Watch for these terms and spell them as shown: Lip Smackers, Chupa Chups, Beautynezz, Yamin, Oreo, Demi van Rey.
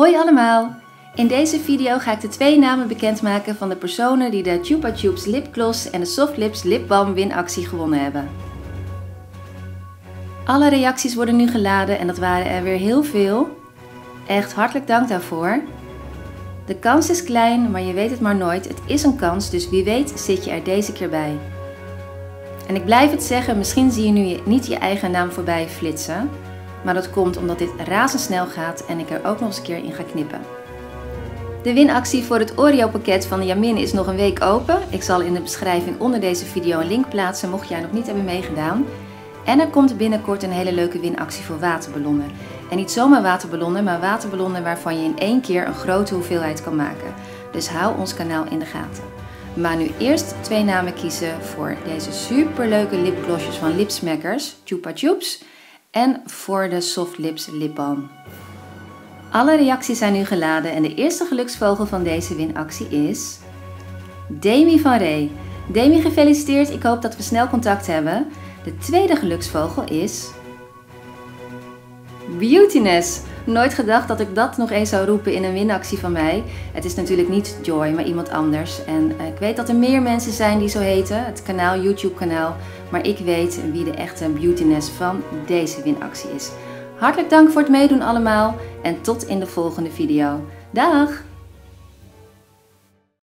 Hoi allemaal! In deze video ga ik de twee namen bekendmaken van de personen die de Chupa Chups lipgloss en de Soft Lips lipbalm winactie gewonnen hebben. Alle reacties worden nu geladen en dat waren er weer heel veel. Echt hartelijk dank daarvoor. De kans is klein, maar je weet het maar nooit. Het is een kans, dus wie weet zit je er deze keer bij. En ik blijf het zeggen, misschien zie je nu niet je eigen naam voorbij flitsen. Maar dat komt omdat dit razendsnel gaat en ik er ook nog eens een keer in ga knippen. De winactie voor het Oreo pakket van Yamin is nog een week open. Ik zal in de beschrijving onder deze video een link plaatsen mocht jij nog niet hebben meegedaan. En er komt binnenkort een hele leuke winactie voor waterballonnen. En niet zomaar waterballonnen, maar waterballonnen waarvan je in één keer een grote hoeveelheid kan maken. Dus hou ons kanaal in de gaten. Maar nu eerst twee namen kiezen voor deze superleuke lipglossjes van Lip Smackers, Chupa Chups. En voor de Soft Lips lipbalm. Alle reacties zijn nu geladen en de eerste geluksvogel van deze winactie is... Demi van Rey. Demi, gefeliciteerd, ik hoop dat we snel contact hebben. De tweede geluksvogel is... Beautynezz. Nooit gedacht dat ik dat nog eens zou roepen in een winactie van mij. Het is natuurlijk niet Joy, maar iemand anders. En ik weet dat er meer mensen zijn die zo heten. Het kanaal, YouTube kanaal. Maar ik weet wie de echte Beautynezz van deze winactie is. Hartelijk dank voor het meedoen allemaal. En tot in de volgende video. Dag!